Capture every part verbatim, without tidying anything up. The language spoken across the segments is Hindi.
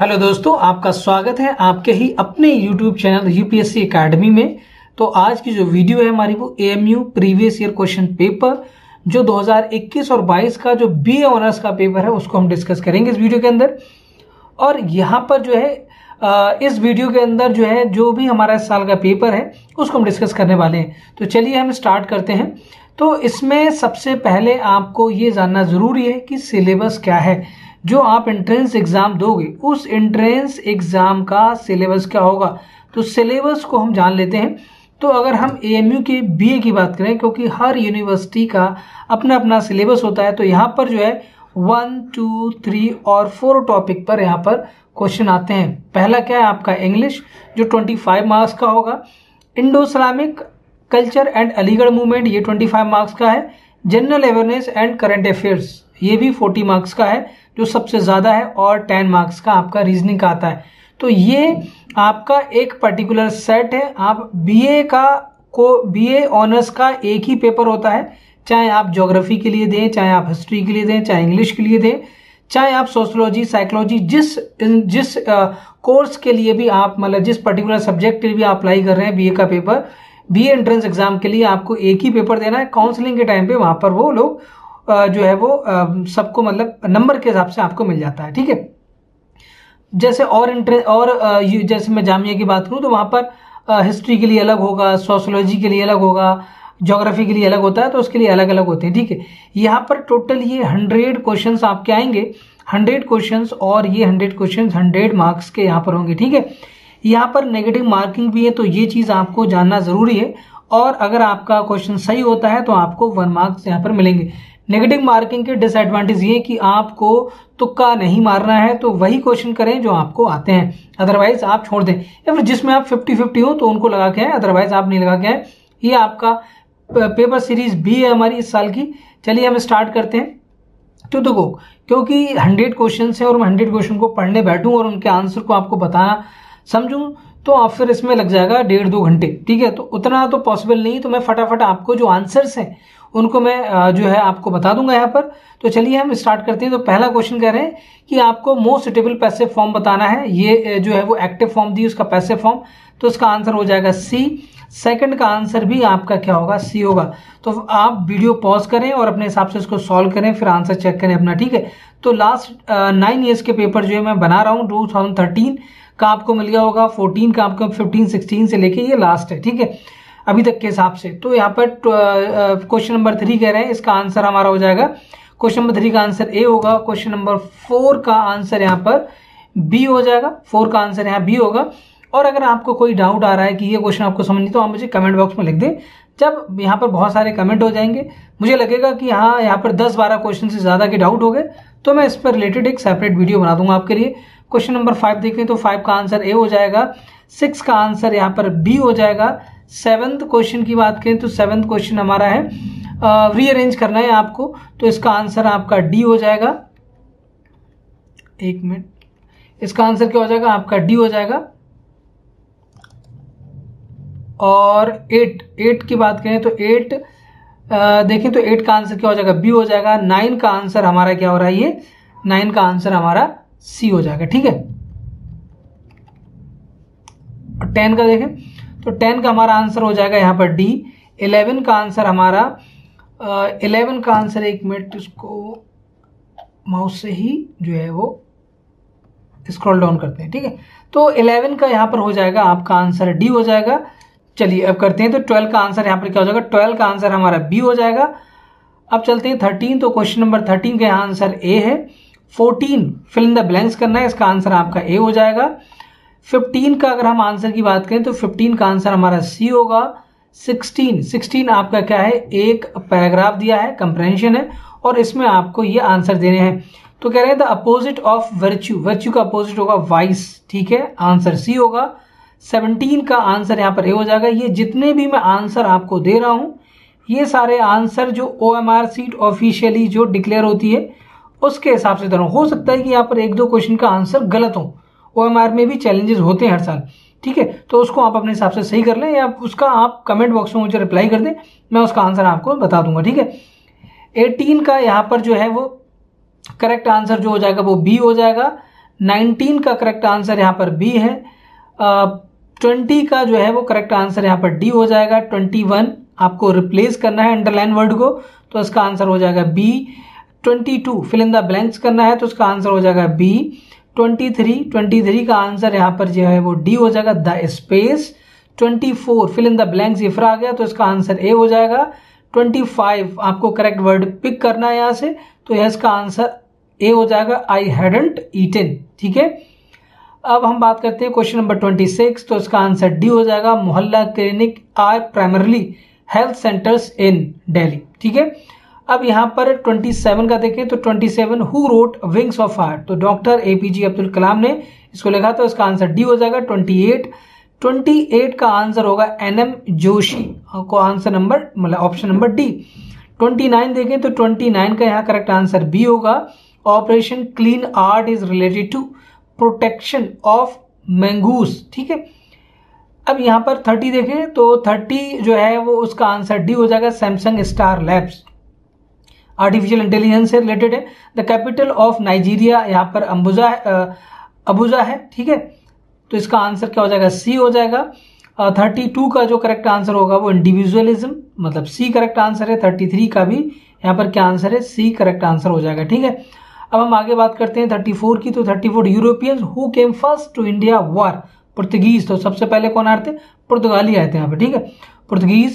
हेलो दोस्तों, आपका स्वागत है आपके ही अपने यूट्यूब चैनल यूपीएससी एकेडमी में। तो आज की जो वीडियो है हमारी वो AMU previous year question paper जो दो हज़ार इक्कीस और बाईस का जो बीए ऑनर्स का पेपर है उसको हम डिस्कस करेंगे इस वीडियो के अंदर। और यहाँ पर जो है इस वीडियो के अंदर जो है जो भी हमारा इस साल का पेपर है उसको हम डिस्कस करने वाले हैं। तो चलिए हम स्टार्ट करते हैं। तो इसमें सबसे पहले आपको ये जानना ज़रूरी है कि सिलेबस क्या है। जो आप एंट्रेंस एग्ज़ाम दोगे उस एंट्रेंस एग्ज़ाम का सिलेबस क्या होगा, तो सिलेबस को हम जान लेते हैं। तो अगर हम एएमयू के बीए की बात करें, क्योंकि हर यूनिवर्सिटी का अपना अपना सिलेबस होता है, तो यहाँ पर जो है वन टू थ्री और फोर टॉपिक पर यहाँ पर क्वेश्चन आते हैं। पहला क्या है आपका इंग्लिश जो पच्चीस मार्क्स का होगा, Indo Islamic culture and Aligarh movement ये पच्चीस मार्क्स का है, general awareness and current affairs ये भी चालीस मार्क्स का है जो सबसे ज़्यादा है, और दस मार्क्स का आपका रीजनिंग का आता है। तो ये आपका एक पर्टिकुलर सेट है। आप बीए का को बीए ऑनर्स का एक ही पेपर होता है, चाहे आप ज्योग्राफी के लिए दें, चाहे आप हिस्ट्री के लिए दें, चाहे इंग्लिश के लिए दें, चाहे आप सोशलॉजी साइकोलॉजी जिस जिस कोर्स के लिए भी आप मतलब जिस पर्टिकुलर सब्जेक्ट के लिए भी आप अप्लाई कर रहे हैं बीए का पेपर, बीए एंट्रेंस एग्जाम के लिए आपको एक ही पेपर देना है। काउंसलिंग के टाइम पे वहाँ पर वो लोग जो है वो सबको मतलब नंबर के हिसाब से आपको मिल जाता है, ठीक है। जैसे और इंटरेस्ट और जैसे मैं जामिया की बात करूँ तो वहाँ पर हिस्ट्री के लिए अलग होगा, सोशोलॉजी के लिए अलग होगा, ज्योग्राफी के लिए अलग होता है, तो उसके लिए अलग अलग होते हैं, ठीक है। यहाँ पर टोटल ये हंड्रेड क्वेश्चंस आपके आएंगे, हंड्रेड क्वेश्चंस, और ये हंड्रेड क्वेश्चंस हंड्रेड मार्क्स के यहाँ पर होंगे, ठीक है। यहाँ पर नेगेटिव मार्किंग भी है, तो ये चीज़ आपको जानना ज़रूरी है। और अगर आपका क्वेश्चन सही होता है तो आपको वन मार्क्स यहाँ पर मिलेंगे। नेगेटिव मार्किंग के डिसएडवांटेज ये कि आपको तुक्का नहीं मारना है, तो वही क्वेश्चन करें जो आपको आते हैं, अदरवाइज आप छोड़ दें, या फिर जिसमें आप फिफ्टी फिफ्टी हो तो उनको लगा के आए, अदरवाइज आप नहीं लगा के आए। ये आपका पेपर सीरीज बी है हमारी इस साल की। चलिए हम स्टार्ट करते हैं। तो देखो, क्योंकि हंड्रेड क्वेश्चन है और मैं हंड्रेड क्वेश्चन को पढ़ने बैठूँ और उनके आंसर को आपको बताना समझूँ तो आप फिर इसमें लग जाएगा डेढ़ दो घंटे, ठीक है। तो उतना तो पॉसिबल नहीं, तो मैं फटाफट आपको जो आंसर्स हैं उनको मैं जो है आपको बता दूंगा यहाँ पर। तो चलिए हम स्टार्ट करते हैं। तो पहला क्वेश्चन कह रहे हैं कि आपको मोस्ट सुटेबल पैसिव फॉर्म बताना है। ये जो है वो एक्टिव फॉर्म दी, उसका पैसिव फॉर्म, तो इसका आंसर हो जाएगा सी। सेकंड का आंसर भी आपका क्या होगा, सी होगा। तो आप वीडियो पॉज करें और अपने हिसाब से इसको सॉल्व करें, फिर आंसर चेक करें अपना, ठीक है। तो लास्ट नाइन ईयर्स के पेपर जो है मैं बना रहा हूँ, टू थाउजेंड थर्टीन का आपको मिल गया होगा, फोर्टीन का आपको, फिफ्टीन सिक्सटीन से लेके ये लास्ट है, ठीक है, अभी तक के हिसाब से। तो यहाँ पर क्वेश्चन नंबर थ्री कह रहे हैं, इसका आंसर हमारा हो जाएगा, क्वेश्चन नंबर थ्री का आंसर ए होगा। क्वेश्चन नंबर फोर का आंसर यहाँ पर बी हो जाएगा, फोर का आंसर यहाँ बी होगा। और अगर आपको कोई डाउट आ रहा है कि ये क्वेश्चन आपको समझ नहीं, तो आप मुझे कमेंट बॉक्स में लिख दें। जब यहाँ पर बहुत सारे कमेंट हो जाएंगे, मुझे लगेगा कि हाँ यहाँ पर दस बारह क्वेश्चन से ज़्यादा के डाउट हो गए, तो मैं इस पर रिलेटेड एक सेपरेट वीडियो बना दूंगा आपके लिए। क्वेश्चन नंबर फाइव देखें तो फाइव का आंसर ए हो जाएगा, सिक्स का आंसर यहाँ पर बी हो जाएगा। सेवन्थ क्वेश्चन की बात करें तो सेवन्थ क्वेश्चन हमारा है रीअरेंज करना है आपको, तो इसका आंसर आपका डी हो जाएगा। एक मिनट, इसका आंसर क्या हो जाएगा, आपका डी हो जाएगा। और एट एट की बात करें तो एट देखें तो एट का आंसर क्या हो जाएगा, बी हो जाएगा। नाइन का आंसर हमारा क्या हो रहा है, ये नाइन का आंसर हमारा सी हो जाएगा, ठीक है। और टेन का देखें तो टेन का हमारा आंसर हो जाएगा यहाँ पर डी। इलेवन का आंसर हमारा इलेवन का आंसर एक मिनट, इसको माउस से ही जो है वो स्क्रॉल डाउन करते हैं, ठीक है। तो इलेवन का यहाँ पर हो जाएगा आपका आंसर डी हो जाएगा। चलिए अब करते हैं, तो ट्वेल्व का आंसर यहाँ पर क्या हो जाएगा, ट्वेल्व का आंसर हमारा बी हो जाएगा। अब चलते हैं थर्टीन, तो क्वेश्चन नंबर थर्टीन का यहाँ आंसर ए है। Fourteen fill in the blanks करना है, इसका आंसर आपका ए हो जाएगा। फिफ्टीन का अगर हम आंसर की बात करें तो फिफ्टीन का आंसर हमारा सी होगा। सिक्सटीन सिक्सटीन आपका क्या है, एक पैराग्राफ दिया है, कंप्रेंशन है, और इसमें आपको ये आंसर देने हैं। तो कह रहे हैं the opposite of virtue, virtue का अपोजिट होगा वाइस, ठीक है, आंसर सी होगा। सेवनटीन का आंसर यहाँ पर ए हो जाएगा। ये जितने भी मैं आंसर आपको दे रहा हूँ, ये सारे आंसर जो O M R sheet officially जो डिक्लेयर होती है उसके हिसाब से दे रहा हूँ। हो सकता है कि यहाँ पर एक दो क्वेश्चन का आंसर गलत हो, ओएमआर में भी चैलेंजेस होते हैं हर साल, ठीक है। तो उसको आप अपने हिसाब से सही कर लें, या उसका आप कमेंट बॉक्स में मुझे रिप्लाई कर दें, मैं उसका आंसर आपको बता दूंगा, ठीक है। एटीन का यहाँ पर जो है वो करेक्ट आंसर जो हो जाएगा वो बी हो जाएगा। नाइनटीन का करेक्ट आंसर यहाँ पर बी है। ट्वेंटी का जो है वो करेक्ट आंसर यहाँ पर डी हो जाएगा। ट्वेंटी वन आपको रिप्लेस करना है अंडरलाइन वर्ड को, तो इसका आंसर हो जाएगा B. Twenty two fill in the blanks करना है, तो इसका आंसर हो जाएगा B. Twenty three twenty three का आंसर यहाँ पर जो है वो डी हो जाएगा, the space. Twenty four fill in the blanks इफ्रा आ गया, तो इसका आंसर ए हो जाएगा। ट्वेंटी फाइव आपको करेक्ट वर्ड पिक करना है यहाँ से, तो यह इसका आंसर ए हो जाएगा, आई हैडंट ईटन। ठीक है, अब हम बात करते हैं क्वेश्चन नंबर ट्वेंटी सिक्स, तो इसका आंसर डी हो जाएगा। मोहल्ला clinic are primarily health centres in Delhi. ठीक है, अब यहाँ पर ट्वेंटी सेवन का देखें तो twenty seven, who wrote wings of heart, तो डॉक्टर एपीजे अब्दुल कलाम ने इसको लिखा, तो इसका आंसर डी हो जाएगा। अट्ठाईस अट्ठाईस का आंसर होगा एनएम जोशी को, आंसर नंबर मतलब ऑप्शन नंबर डी। उनतीस देखें तो उनतीस का यहाँ करेक्ट आंसर बी होगा। Operation clean art is related to protection of mongoose. ठीक है, अब यहाँ पर तीस देखें तो तीस जो है वो उसका आंसर डी हो जाएगा, Samsung star labs. Artificial intelligence से रिलेटेड है। द कैपिटल ऑफ नाइजीरिया यहाँ पर अबुजा अबुजा है। ठीक है, तो इसका आंसर क्या हो जाएगा, सी हो जाएगा। uh, बत्तीस का जो करेक्ट आंसर होगा वो इंडिविजुअलिज्म, मतलब सी करेक्ट आंसर है। तैंतीस का भी यहाँ पर क्या आंसर है, सी करेक्ट आंसर हो जाएगा। ठीक है, अब हम आगे बात करते हैं चौंतीस की, तो चौंतीस Europeans who came first to India were, Portuguese. तो सबसे पहले कौन आए थे, पुर्तगाली आए थे यहाँ पर। ठीक है, पुर्तगीज।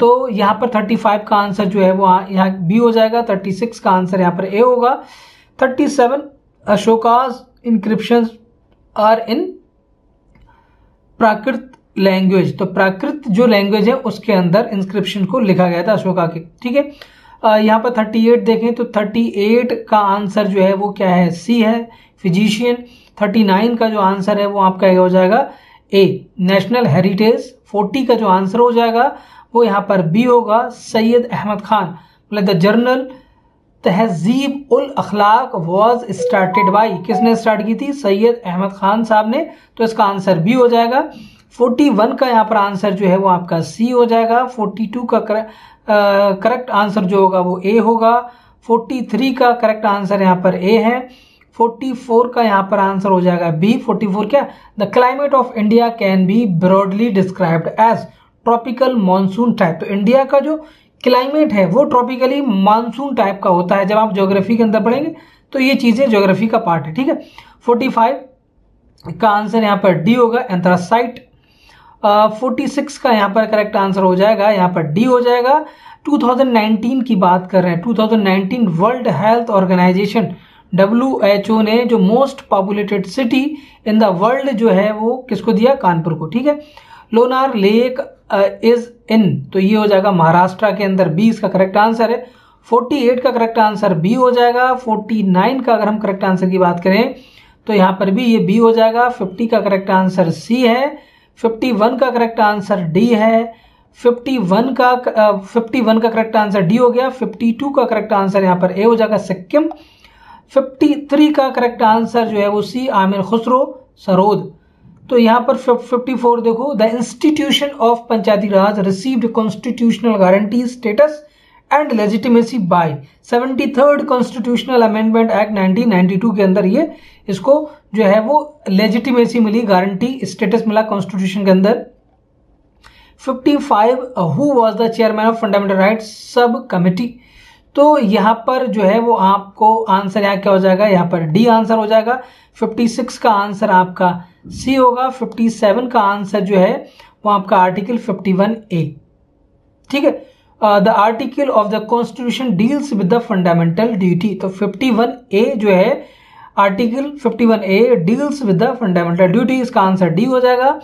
तो यहाँ पर पैंतीस का आंसर जो है वो यहाँ बी हो जाएगा। छत्तीस का आंसर यहाँ पर ए होगा। सैंतीस Ashoka's inscriptions are in Prakrit language, तो प्राकृत जो लैंग्वेज है उसके अंदर इंस्क्रिप्शन को लिखा गया था अशोका के। ठीक है, यहाँ पर अड़तीस देखें तो अड़तीस का आंसर जो है वो क्या है, सी है, फिजिशियन। उनतालीस का जो आंसर है वो आपका हो जाएगा ए, नेशनल हेरिटेज। चालीस का जो आंसर हो जाएगा वो यहाँ पर बी होगा, सैयद अहमद खान। मतलब द जर्नल तहजीब ul Akhlaq was started by, किसने स्टार्ट की थी, सैयद अहमद खान साहब ने, तो इसका आंसर बी हो जाएगा। इकतालीस का यहाँ पर आंसर जो है वो आपका सी हो जाएगा। बयालीस का करेक्ट आंसर जो होगा वो ए होगा। तैंतालीस का करेक्ट आंसर यहाँ पर ए है। चौवालीस का यहाँ पर आंसर हो जाएगा बी। चौवालीस क्या, the climate of India can be broadly described as tropical monsoon type, तो इंडिया का जो क्लाइमेट है वो ट्रॉपिकली मानसून टाइप का होता है। जब आप ज्योग्राफी के अंदर पढ़ेंगे तो ये चीजें ज्योग्राफी का पार्ट है। ठीक है, पैंतालीस का आंसर यहाँ पर डी होगा, एंथ्रासाइट। छियालीस का यहाँ पर करेक्ट आंसर हो जाएगा, यहाँ पर डी हो जाएगा। दो हज़ार उन्नीस की बात कर रहे हैं, दो हज़ार उन्नीस world health organization W H O ने जो most populated city in the world जो है वो किसको दिया, कानपुर को। ठीक है, लोनार लेक इज इन, तो ये हो जाएगा महाराष्ट्र के अंदर, बीस का करेक्ट आंसर है। अड़तालीस का करेक्ट आंसर बी हो जाएगा। उनचास का अगर हम करेक्ट आंसर की बात करें तो यहाँ पर भी ये बी हो जाएगा। पचास का करेक्ट आंसर सी है। इक्यावन का करेक्ट आंसर डी है। इक्यावन का इक्यावन का करेक्ट आंसर डी हो गया। बावन का करेक्ट आंसर यहाँ पर ए हो जाएगा, सिक्किम। तिरेपन का करेक्ट आंसर जो है वो सी, आमिर खुसरो, सरोद। तो यहाँ पर चौवन देखो, the institution of Panchayati Raj received constitutional guarantee status and legitimacy by seventy third constitutional amendment act nineteen ninety two के अंदर ये इसको जो है वो लेजिटिमेसी मिली, गारंटी स्टेटस मिला कॉन्स्टिट्यूशन के अंदर। पचपन who was the chairman of fundamental right sub committee, तो यहाँ पर जो है वो आपको आंसर यहाँ क्या हो जाएगा, यहाँ पर डी आंसर हो जाएगा। छप्पन का आंसर आपका सी होगा। सत्तावन का आंसर जो है वो आपका आर्टिकल इक्यावन ए। ठीक है, the article of the constitution deals with the fundamental duty, तो इक्यावन ए जो है आर्टिकल इक्यावन A deals with the fundamental duty, इसका आंसर डी हो जाएगा।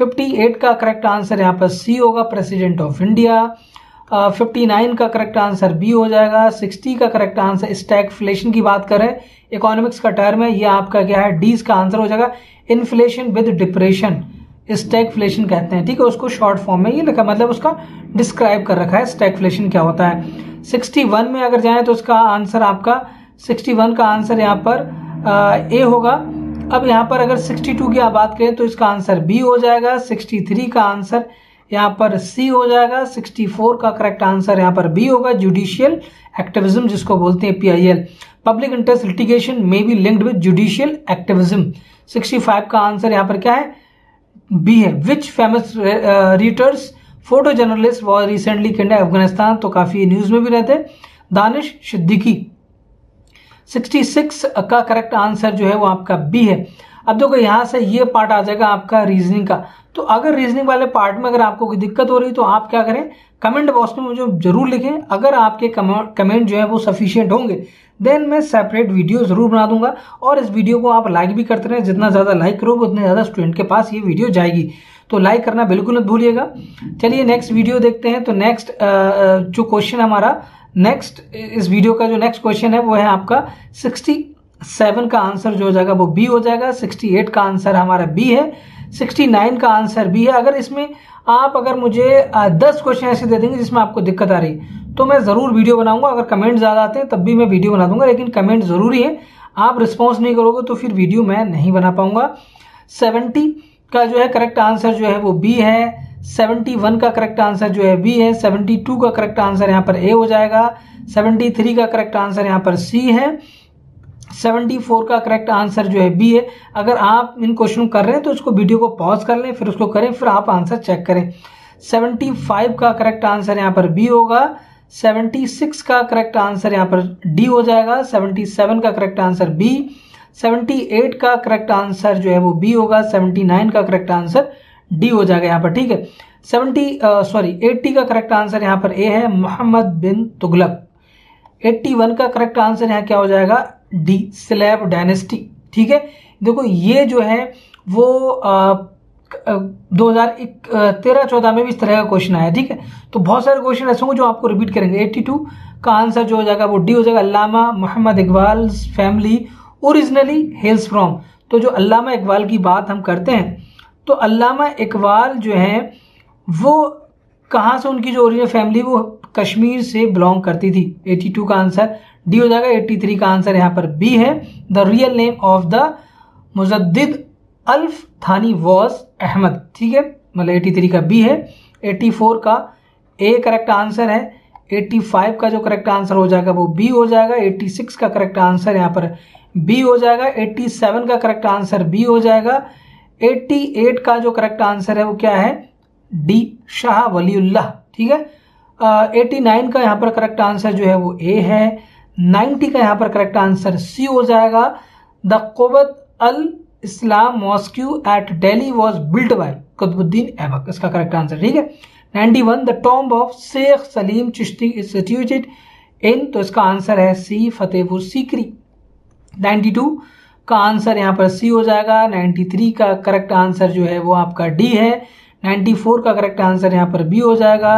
अट्ठावन का करेक्ट आंसर यहाँ पर सी होगा, प्रेसिडेंट ऑफ इंडिया। उनसठ का करेक्ट आंसर बी हो जाएगा। साठ का करेक्ट आंसर, स्टैगफ्लेशन की बात करें, इकोनॉमिक्स का टर्म है, ये आपका क्या है, डी इसका आंसर हो जाएगा। इन्फ्लेशन विद डिप्रेशन स्टैगफ्लेशन कहते हैं। ठीक है, उसको शॉर्ट फॉर्म में ये लिखा, मतलब उसका डिस्क्राइब कर रखा है स्टैगफ्लेशन क्या होता है। इकसठ में अगर जाएं तो उसका आंसर आपका इकसठ का आंसर यहाँ पर ए होगा। अब यहाँ पर अगर बासठ की आप बात करें तो इसका आंसर बी हो जाएगा। तिरेसठ का आंसर यहाँ पर सी हो जाएगा। चौंसठ का करेक्ट आंसर यहाँ पर बी होगा, जुडिशियल एक्टिविज्म जिसको बोलते हैं, पीआईएल। पब्लिक इंटरेस्ट लिटिगेशन में B linked with judicial activism. Sixty five का आंसर यहाँ पर क्या है, बी है। Which famous Reuters photo journalist was recently killed in Afghanistan, तो काफी न्यूज में भी रहते हैं, दानिश सिद्दीकी। सिक्सटी सिक्स का करेक्ट आंसर जो है वो आपका बी है। अब देखो यहाँ से ये पार्ट आ जाएगा आपका रीजनिंग का, तो अगर रीजनिंग वाले पार्ट में अगर आपको कोई दिक्कत हो रही तो आप क्या करें, कमेंट बॉक्स में मुझे जरूर लिखें। अगर आपके कमेंट जो है वो सफिशिएंट होंगे देन मैं सेपरेट वीडियो जरूर बना दूंगा, और इस वीडियो को आप लाइक भी करते रहें, जितना ज़्यादा लाइक करोगे उतने ज़्यादा स्टूडेंट के पास ये वीडियो जाएगी, तो लाइक करना बिल्कुल मत भूलिएगा। चलिए नेक्स्ट वीडियो देखते हैं। तो नेक्स्ट जो क्वेश्चन हमारा नेक्स्ट इस वीडियो का जो नेक्स्ट क्वेश्चन है वो है आपका सिक्सटी सेवन का आंसर जो हो जाएगा वो बी हो जाएगा। सिक्सटी एट का आंसर हमारा बी है। सिक्सटी नाइन का आंसर बी है। अगर इसमें आप अगर मुझे दस क्वेश्चन ऐसे दे देंगे जिसमें आपको दिक्कत आ रही तो मैं ज़रूर वीडियो बनाऊंगा। अगर कमेंट ज़्यादा आते हैं तब भी मैं वीडियो बना दूंगा, लेकिन कमेंट ज़रूरी है। आप रिस्पॉन्स नहीं करोगे तो फिर वीडियो मैं नहीं बना पाऊंगा। सेवेंटी का जो है करेक्ट आंसर जो है वो बी है। सेवेंटी वन का करेक्ट आंसर जो है बी है। सेवेंटी टू का करेक्ट आंसर यहाँ पर ए हो जाएगा। सेवेंटी थ्री का करेक्ट आंसर यहाँ पर सी है। सेवेंटी फोर का करेक्ट आंसर जो है बी है। अगर आप इन क्वेश्चन कर रहे हैं तो इसको वीडियो को पॉज कर लें, फिर उसको करें, फिर आप आंसर चेक करें। सेवेंटी फाइव का करेक्ट आंसर यहाँ पर बी होगा। सेवेंटी सिक्स का करेक्ट आंसर यहाँ पर डी हो जाएगा। सेवेंटी सेवन का correct answer B. Seventy eight का करेक्ट आंसर जो है वो बी होगा। सेवेंटी नाइन का करेक्ट आंसर डी हो जाएगा यहाँ पर, ठीक है। सेवेंटी सॉरी अस्सी का करेक्ट आंसर यहाँ पर ए है, मोहम्मद बिन तुगलक। इक्यासी का करेक्ट आंसर यहाँ क्या हो जाएगा, डी, स्लैब डायनेस्टी, ठीक है। देखो ये जो है वो दो हजार तेरह चौदह में भी इस तरह का क्वेश्चन आया, ठीक है। तो बहुत सारे क्वेश्चन ऐसे होंगे जो आपको रिपीट करेंगे। बयासी का आंसर जो हो जाएगा वो डी हो जाएगा। Allama Mohammad Iqbal family originally hails from, तो जो अल्लामा इकबाल की बात हम करते हैं तो अल्लामा इकबाल जो है वो कहाँ से, उनकी जो ओरिजिनल फैमिली वो कश्मीर से बिलोंग करती थी। बयासी का आंसर डी हो जाएगा। तिरासी का आंसर यहाँ पर बी है। The real name of the Mujaddid Alf Thani was Ahmad, ठीक है, मतलब तिरासी का बी है। चौरासी का ए करेक्ट आंसर है। पचासी का जो करेक्ट आंसर हो जाएगा वो बी हो जाएगा। छियासी का करेक्ट आंसर यहाँ पर बी हो जाएगा। सत्तासी का करेक्ट आंसर बी हो जाएगा। अठासी का जो करेक्ट आंसर है वो क्या है, डी, शाह वलीउल्लाह, ठीक है। नवासी का यहाँ पर करेक्ट आंसर जो है वो ए है। नब्बे का यहाँ पर करेक्ट आंसर सी हो जाएगा। The Quwwat al Islam mosque at Delhi was built by Qutubuddin Aibak, इसका करेक्ट आंसर, ठीक है। इक्यानवे the tomb of Sheikh Salim Chishti is situated in, तो इसका आंसर है सी, फतेहपुर सीकरी। बानवे का आंसर यहाँ पर सी हो जाएगा। तिरानवे का करेक्ट आंसर जो है वो आपका डी है। चौरानवे का करेक्ट आंसर यहाँ पर बी हो जाएगा।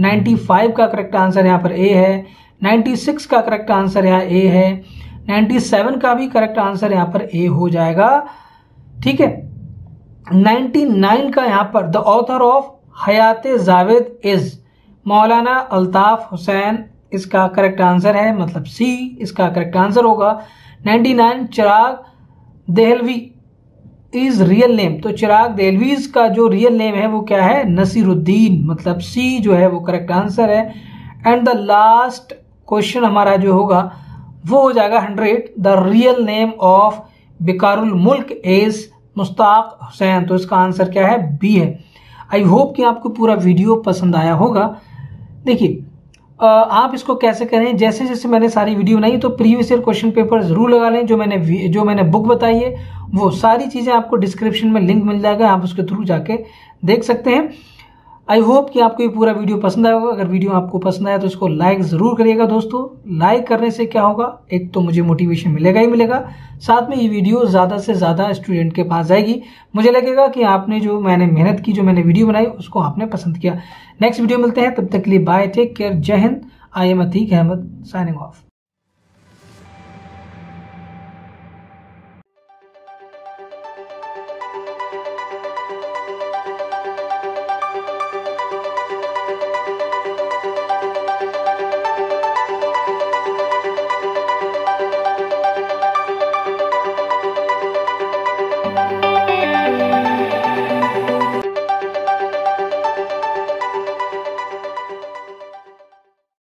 पचानवे का करेक्ट आंसर यहाँ पर ए है। छियानवे का करेक्ट आंसर यहाँ ए है। सत्तानवे का भी करेक्ट आंसर यहाँ पर ए हो जाएगा, ठीक है। निन्यानवे का यहाँ पर the author of Hayate Javed is Maulana Altaf Hussain, इसका करेक्ट आंसर है, मतलब सी, इसका करेक्ट आंसर होगा। निन्यानवे Chirag Dehlvi is real name, तो चिराग देहलवी का जो रियल नेम है वो क्या है, नसीरुद्दीन, मतलब सी जो है वो करेक्ट आंसर है। एंड द लास्ट क्वेश्चन हमारा जो होगा वो हो जाएगा hundred the real name of Waqarul Mulk is Mushtaq Hussain, तो इसका आंसर क्या है, बी है। आई होप कि आपको पूरा वीडियो पसंद आया होगा। देखिए Uh, आप इसको कैसे करें, जैसे जैसे मैंने सारी वीडियो बनाई तो प्रीवियस ईयर क्वेश्चन पेपर जरूर लगा लें। जो मैंने जो मैंने बुक बताई है वो सारी चीज़ें आपको डिस्क्रिप्शन में लिंक मिल जाएगा, आप उसके थ्रू जाके देख सकते हैं। आई होप कि आपको ये पूरा वीडियो पसंद आया होगा। अगर वीडियो आपको पसंद आया तो इसको लाइक ज़रूर करिएगा दोस्तों। लाइक करने से क्या होगा, एक तो मुझे मोटिवेशन मिलेगा ही मिलेगा, साथ में ये वीडियो ज़्यादा से ज़्यादा स्टूडेंट के पास जाएगी। मुझे लगेगा कि आपने जो मैंने मेहनत की, जो मैंने वीडियो बनाई, उसको आपने पसंद किया। नेक्स्ट वीडियो मिलते हैं, तब तक के लिए बाय, टेक केयर, जय Hind. I am Atiq Ahmad signing of.